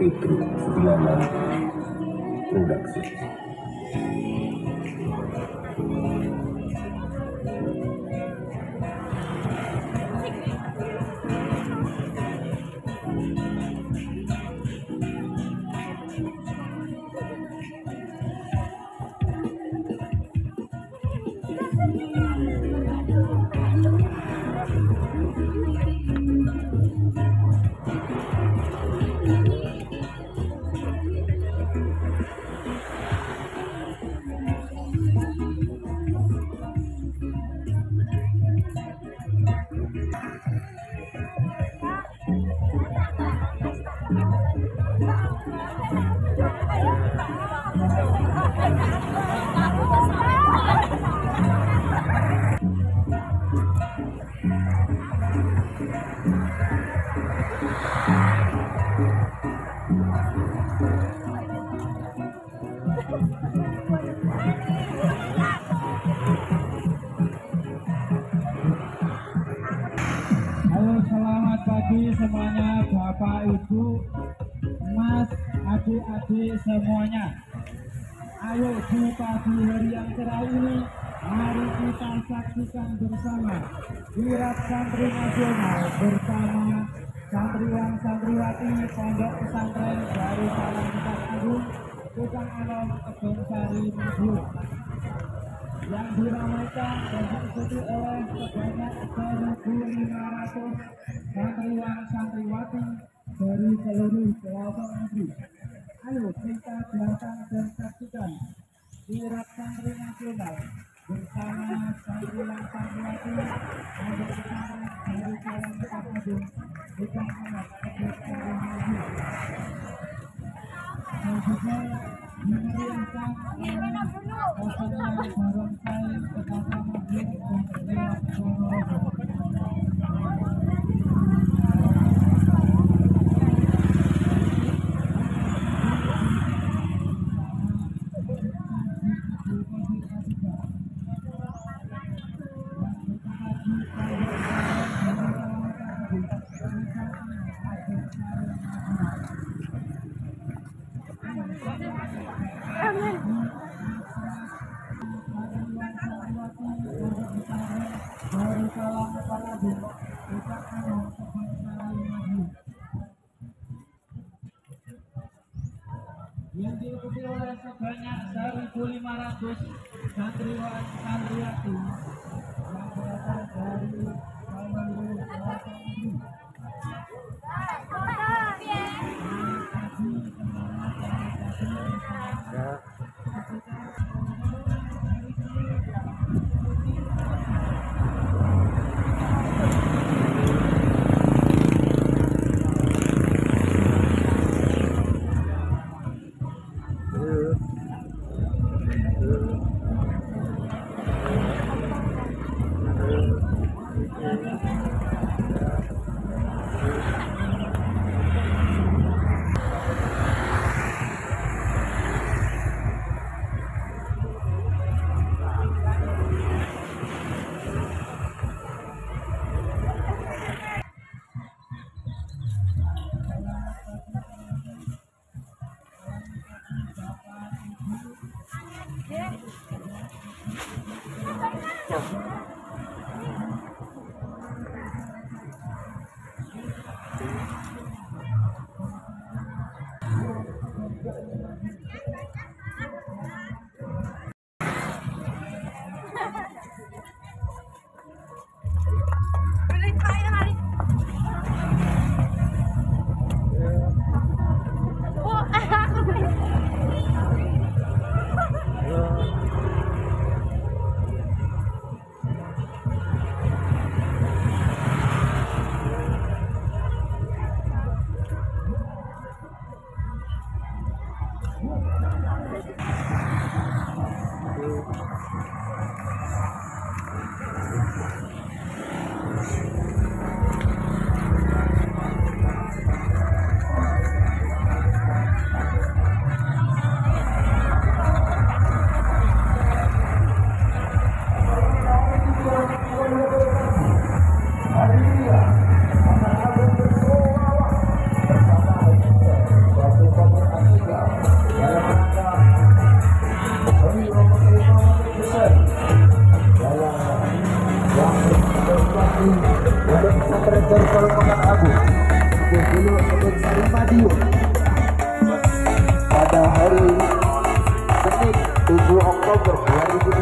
Itu Diaman Produksi. Semuanya, Bapak, Ibu, Mas, adik-adik semuanya, ayo di pagi hari yang cerah ini mari kita saksikan bersama kirab santri nasional bersama santriwan santriwati Pondok Pesantren Darussalam Mekar Agung, Pucanganom, Kebonsari, Madiun yang diramaikan dan diikuti oleh sebanyak 1.500 santriwan-santriwati dari seluruh pelosok negeri. Ayo kita datang dan saksikan kirab santri nasional bersama santriwan-santriwati dari Darussalam Mekar Agung, Pucanganom, Kebonsari, Madiun. Dan juga dimeriahkan oleh Borongsae Skata Madiun dan Reog Ponorogo. Yang diikuti oleh sebanyak 1.500 santriwan santriwati yang berasal dari seluruh pelosok negeri.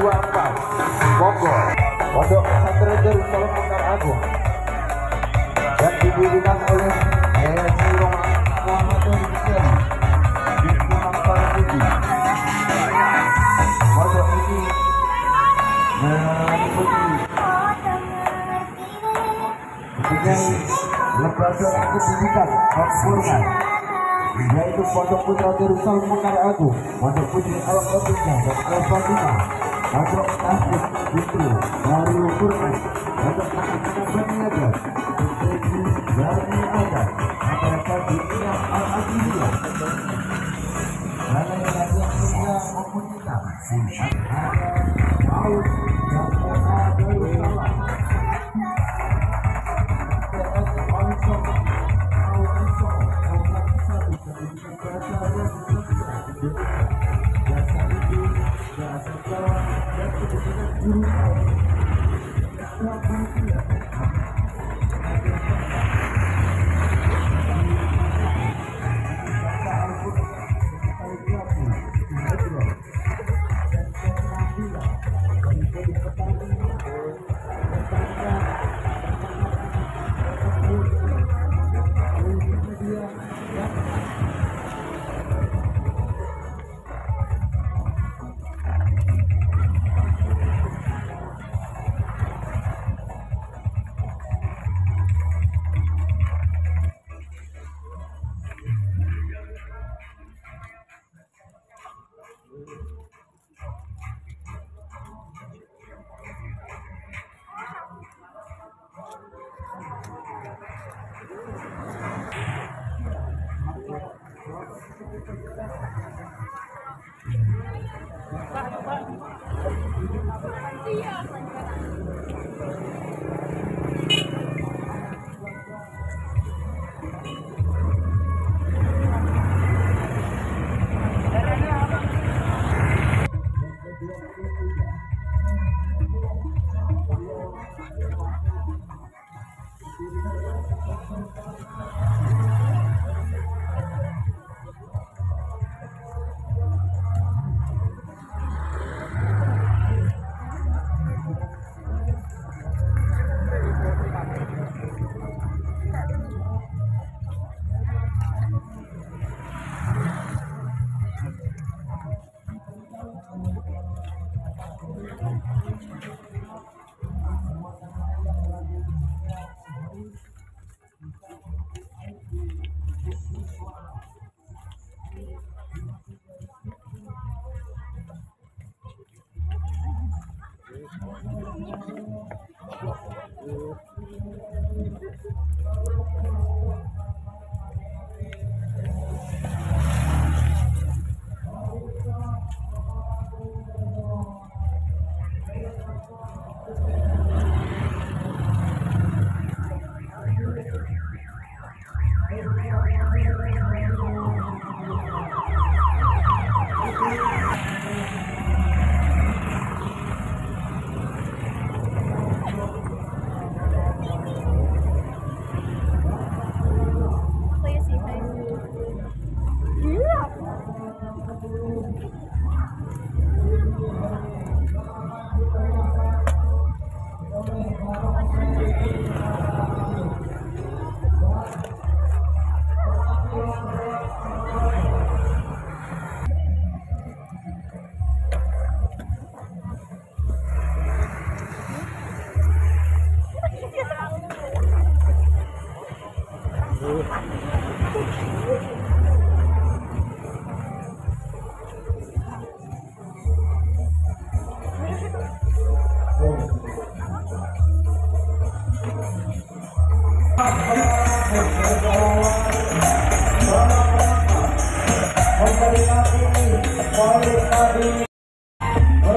24 Bogor, Pondok Pesantren Darussalam Mekar Agung, dan didirikan oleh Haji Muhammad Ruslan di Pucanganom Pudi. Pondok ini mempunyai lembaga pendidikan konforman, yaitu Pondok Putra Darussalam Mekar Agung, Pondok Putri Al-Fatihah dan Al-Fatihah, Pondok Masjid Putri Darul Quran, Pondok Masjid Bani Adam, Bani Adam, Masyarakat Dunia Al-Adiliyah, Balai Raja Dunia Komunitas, Haul dan Mona Darussalam, PS Onson.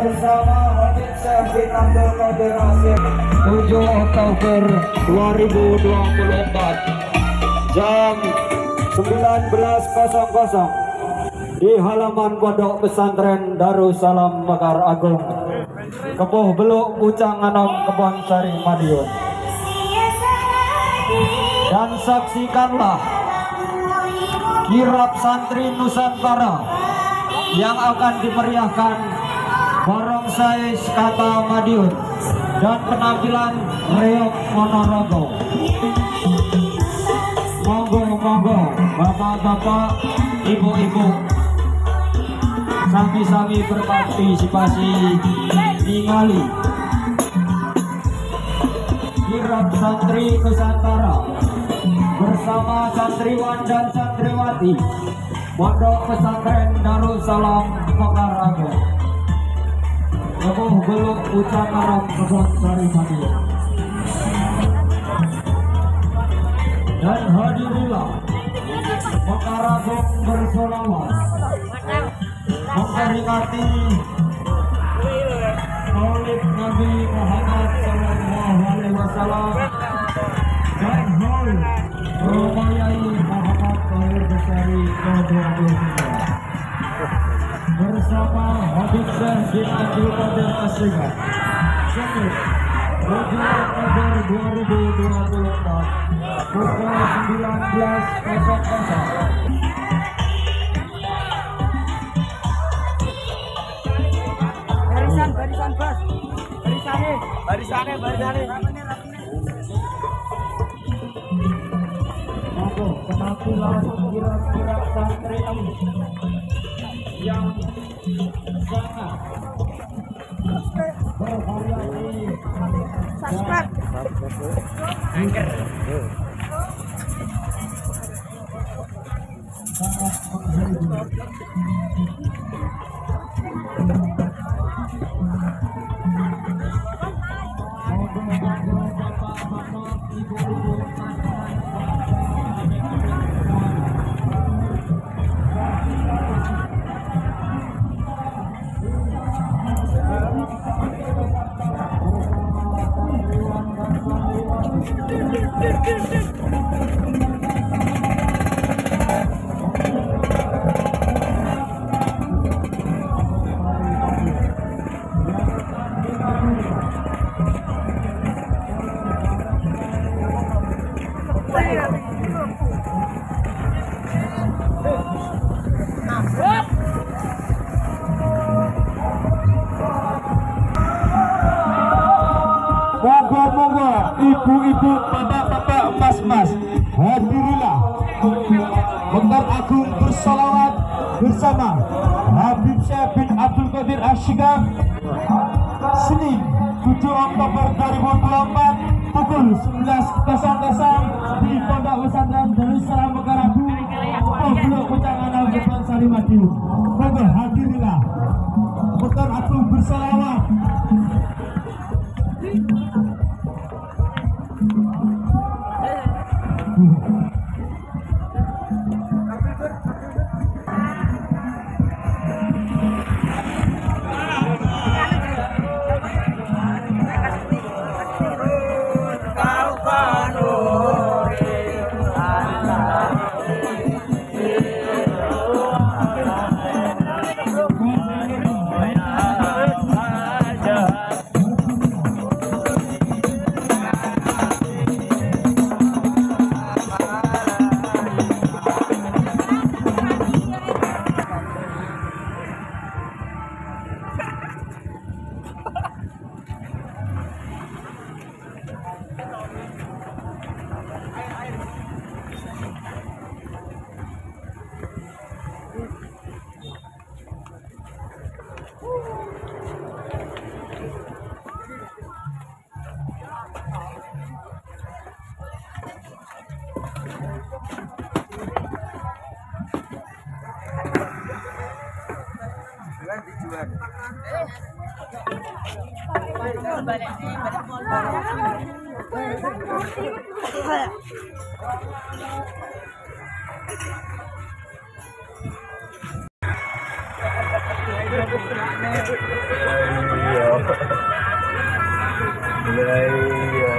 Bersama Habib Syech Abdul Qadir Assegaf 7 Oktober 2024 jam 19.00 di halaman Pondok Pesantren Darussalam Mekar Agung, Kepuh Beluk, Pucanganom, Kebonsari, Madiun. Dan saksikanlah kirab santri Nusantara yang akan dimeriahkan Borongsae Skata Madiun dan penampilan Reog Ponorogo. Monggo bapak-bapak, ibu-ibu, sami-sami berpartisipasi ningali kirab santri Nusantara bersama santriwan dan santriwati Pondok Pesantren Darussalam Mekar Agung Kebonsari belum Pucanganom Kebonsari dan hadirilah Mekar Agung bersolawat memperingati Maulid Nabi Muhammad Sallallahu Alaihi Wasallam dan haul memperingati Muhammad Tahir Besari bersama Habib Syech Abdul Qadir Assegaf Syekh Abdul Qadir 2024 pukul 19.00. Barisan penampilan kirab santri yang sangat bervariasi. Subscribe. Angker. Ibu-ibu, bapak-bapak, mas-mas, hadirilah Mekar Agung bersolawat bersama Habib Syech Abdul Qadir Assegaf Senin 7 Oktober 2024 pukul 19.00 di Pondok Pesantren Darussalam Mekar Agung Pondok Pucanganom Kebonsari Madiun. Monggo hadirilah Mekar Agung bersolawat. Mulai